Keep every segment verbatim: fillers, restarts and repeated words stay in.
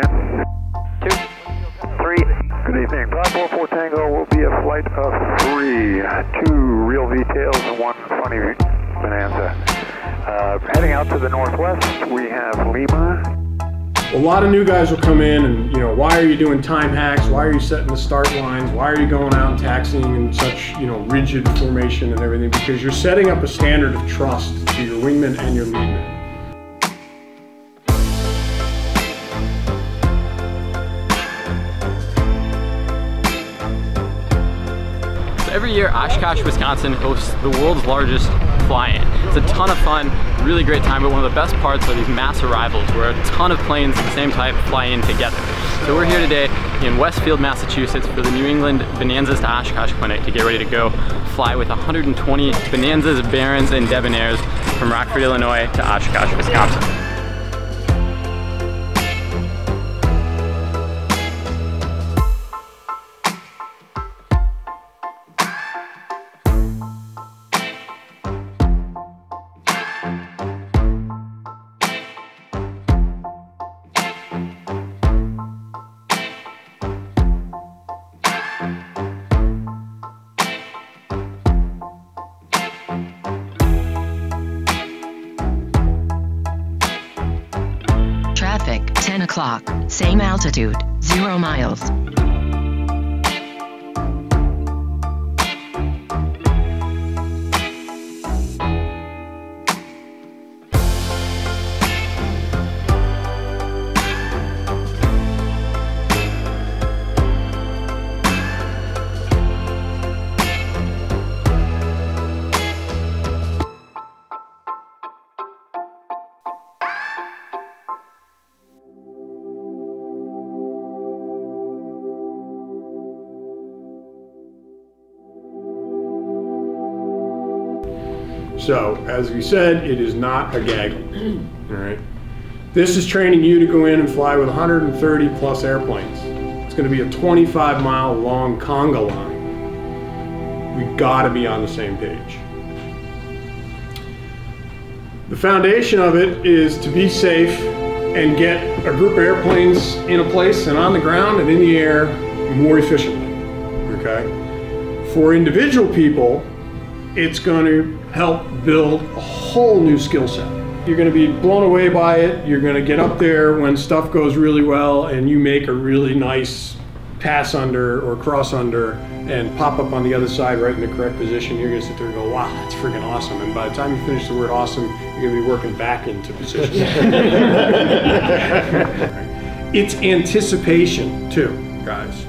Captain. Two, three. Good evening. Bravo four Tango will be a flight of three. Two real V tails and one funny bonanza. Uh, heading out to the northwest, we have Lima. A lot of new guys will come in and, you know, why are you doing time hacks? Why are you setting the start lines? Why are you going out and taxiing in such, you know, rigid formation and everything? Because you're setting up a standard of trust to your wingman and your leadman. Every year, Oshkosh, Wisconsin hosts the world's largest fly-in. It's a ton of fun, really great time, but one of the best parts are these mass arrivals where a ton of planes of the same type fly in together. So we're here today in Westfield, Massachusetts for the New England Bonanzas to Oshkosh Clinic to get ready to go fly with one hundred twenty Bonanzas, Barons, and Debonairs from Rockford, Illinois to Oshkosh, Wisconsin. ten o'clock, same altitude, zero miles. So, as we said, it is not a gaggle, all right? This is training you to go in and fly with one hundred thirty plus airplanes. It's gonna be a twenty-five mile long conga line. We gotta be on the same page. The foundation of it is to be safe and get a group of airplanes in a place and on the ground and in the air more efficiently, okay? For individual people, it's gonna help build a whole new skill set. You're gonna be blown away by it. You're gonna get up there when stuff goes really well and you make a really nice pass under or cross under and pop up on the other side right in the correct position. You're gonna sit there and go, wow, that's freaking awesome. And by the time you finish the word awesome, you're gonna be working back into position. It's anticipation too, guys.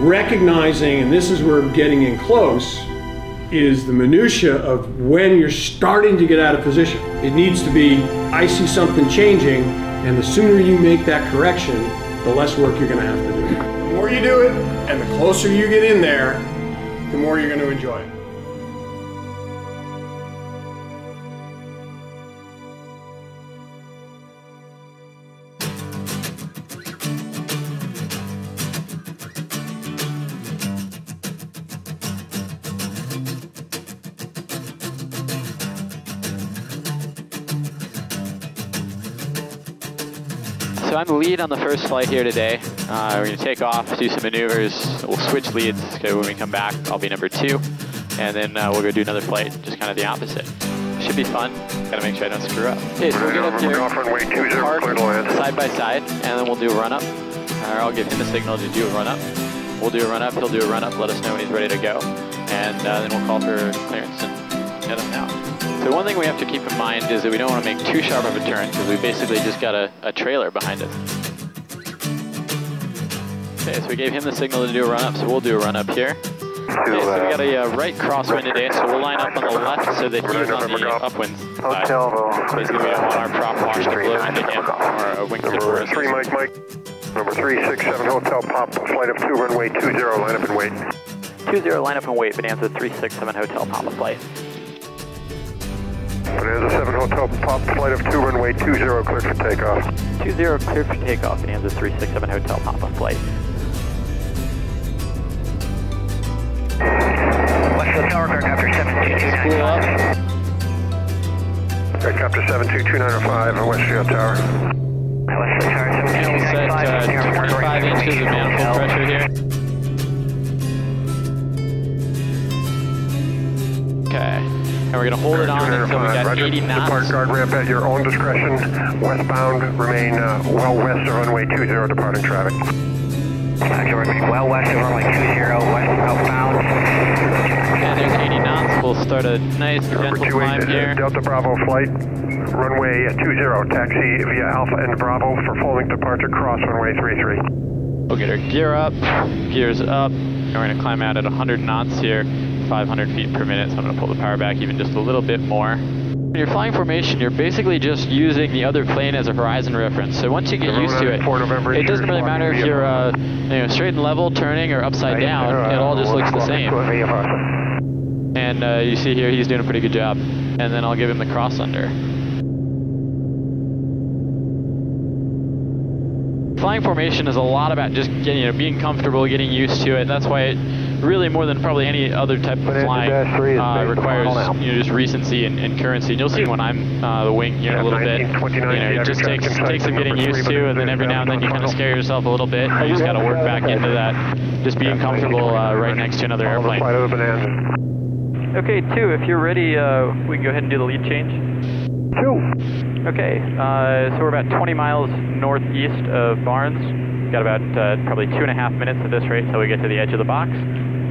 Recognizing, and this is where we're getting in close, is the minutia of when you're starting to get out of position. It needs to be, I see something changing, and the sooner you make that correction, the less work you're gonna have to do. The more you do it, and the closer you get in there, the more you're gonna enjoy it. So I'm lead on the first flight here today. Uh, we're gonna take off, do some maneuvers. We'll switch leads, so when we come back, I'll be number two. And then uh, we'll go do another flight, just kind of the opposite. Should be fun, gotta make sure I don't screw up. Okay, so we'll get up here, park side by side, and then we'll do a run up. Or I'll give him the signal to do a run up. We'll do a run up, he'll do a run up, let us know when he's ready to go. And uh, then we'll call for clearance and get him out. So one thing we have to keep in mind is that we don't want to make too sharp of a turn because we basically just got a, a trailer behind it. Okay, so we gave him the signal to do a run-up, so we'll do a run-up here. Okay, so we got a uh, right crosswind today, so we'll line up on the left so that he's on the upwind side. Basically, we don't want our prop wash to blow into him or a wing tip for us. Three, Mike, Mike. Number three, six, seven, hotel, pop, flight of two, runway two zero, line up and wait. Two zero, line up and wait. Bonanza three six seven, hotel, pop, a flight. Bonanza seven Hotel Pop, flight of two runway two zero, clear for takeoff. Two zero, clear for takeoff. Bonanza three six seven Hotel Pop, a flight. Westfield Tower, helicopter seven two two nine five. Helicopter seven two two nine five, Westfield Tower. Westfield Tower seven two. about five inches of manifold pressure here. Okay, and we're going to hold it on until we got eighty knots. Depart guard ramp at your own discretion. Westbound, remain uh, well west of runway two zero, departing traffic. Actually, remain well west of runway two zero, westbound. And there's eighty knots. We'll start a nice gentle climb here. Delta Bravo flight. Runway two zero, taxi via Alpha and Bravo for following departure, cross runway three three. We'll get our gear up, gears up, and we're going to climb out at one hundred knots here, five hundred feet per minute, so I'm going to pull the power back even just a little bit more. When you're flying formation, you're basically just using the other plane as a horizon reference, so once you get used to it, it doesn't really matter if you're uh, you know, straight and level, turning, or upside down, it all just looks the same. And uh, you see here, he's doing a pretty good job. And then I'll give him the cross under. Flying formation is a lot about just getting, you know, being comfortable, getting used to it. That's why it really, more than probably any other type of flying, uh, requires, you know, just recency and, and currency. And you'll see when I'm uh, the wing here in a little bit, you know, it just takes takes some getting used to, and then every now and then you kind of scare yourself a little bit. You just got to work back into that, just being comfortable uh, right next to another airplane. Okay, two, if you're ready, uh, we can go ahead and do the lead change. Two. Okay, uh, so we're about twenty miles northeast of Barnes. Got about uh, probably two and a half minutes at this rate until we get to the edge of the box.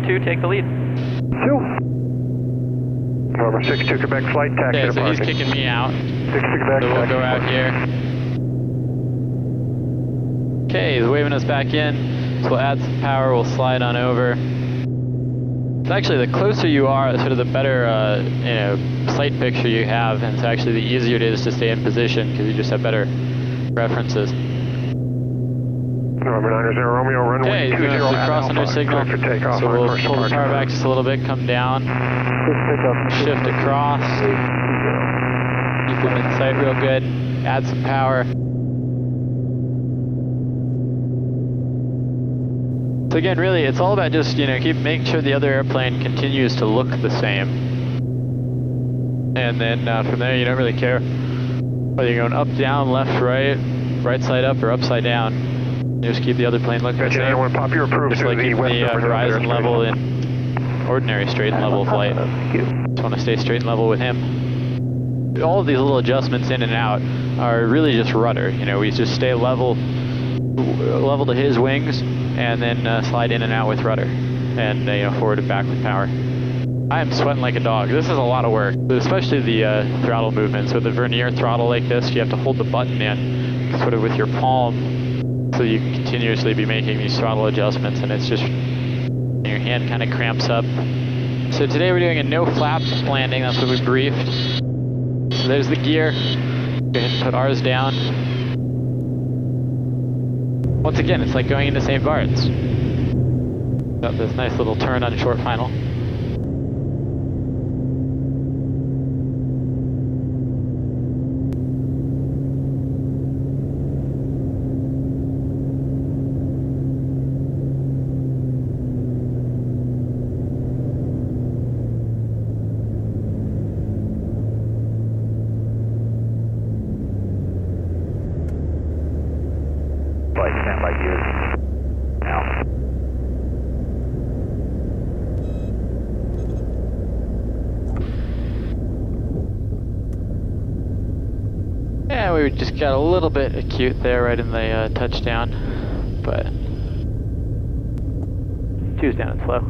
Two, take the lead. Two. Number six to Quebec flight, taxi. Yeah, so parking. He's kicking me out. Six to Quebec. So we'll go out parking. Here. Okay, he's waving us back in. So we'll add some power. We'll slide on over. It's actually the closer you are, sort of the better uh, you know, sight picture you have, and it's actually the easier it is to stay in position because you just have better references. November nine zero Romeo, runway two zero. Okay, it's a cross under signal, so we'll pull the power back just a little bit, come down, shift across, keep them in sight real good, add some power. So again, really, it's all about just, you know, keep making sure the other airplane continues to look the same. And then uh, from there, you don't really care whether you're going up, down, left, right, right side up, or upside down. You just keep the other plane looking the same. Want to pop your approval just like the, the uh, horizon level in ordinary straight and level flight. Just want to stay straight and level with him. All of these little adjustments in and out are really just rudder. You know, we just stay level, level to his wings, and then uh, slide in and out with rudder, and uh, you know, forward and back with power. I am sweating like a dog. This is a lot of work, especially the uh, throttle movements. With the vernier throttle like this, you have to hold the button in sort of with your palm so you can continuously be making these throttle adjustments, and it's just, your hand kind of cramps up. So today we're doing a no flaps landing. That's what we briefed. So there's the gear. Go ahead and put ours down. Once again, it's like going into Saint Barts. Got this nice little turn on short final. We just got a little bit acute there right in the uh, touchdown, but two's down and slow.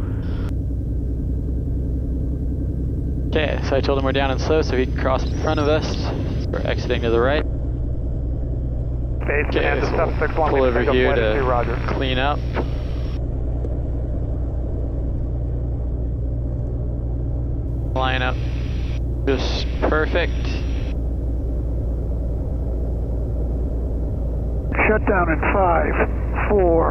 Okay, so I told him we're down and slow, so he crossed in front of us. We're exiting to the right. Okay, so we'll pull over here to clean up. Line up just perfect. Shut down in five, four.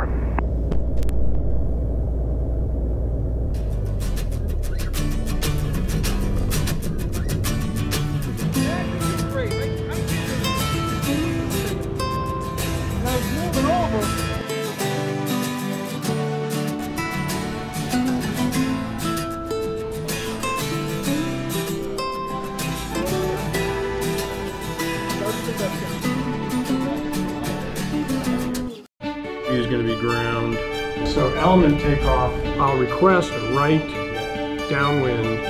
Thank you. is going to be ground. So element takeoff, I'll request a right downwind.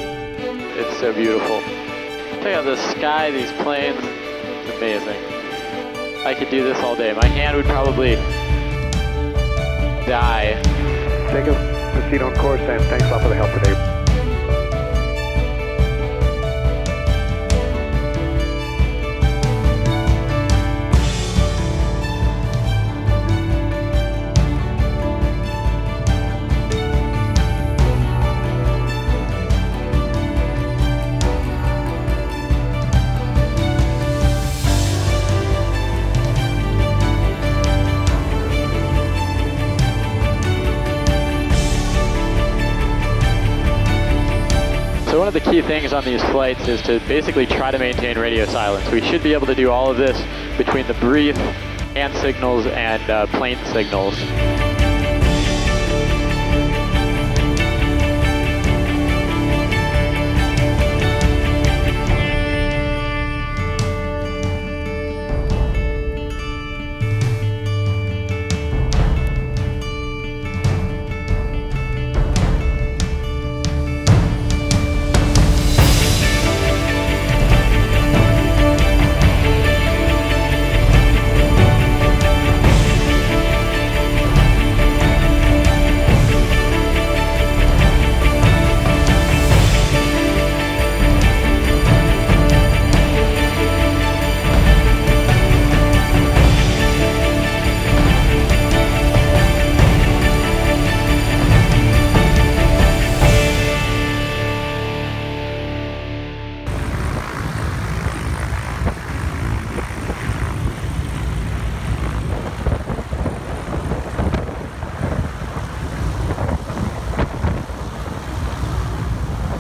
It's so beautiful. Look at the sky, these planes, it's amazing. I could do this all day. My hand would probably die. Jacob, proceed on course, and thanks a lot for the help today. So one of the key things on these flights is to basically try to maintain radio silence. We should be able to do all of this between the breathe, hand signals, and uh, plane signals.